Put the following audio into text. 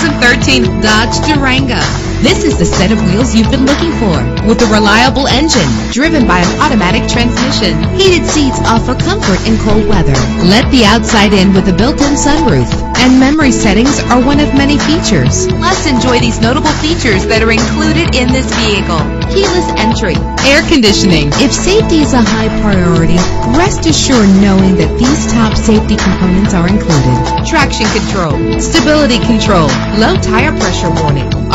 2013 Dodge Durango. This is the set of wheels you've been looking for, with a reliable engine driven by an automatic transmission. Heated seats offer comfort in cold weather. Let the outside in with a built-in sunroof. And memory settings are one of many features. Plus, enjoy these notable features that are included in this vehicle: keyless entry, air conditioning. If safety is a high priority, rest assured knowing that these top safety components are included: traction control, stability control, low tire pressure warning.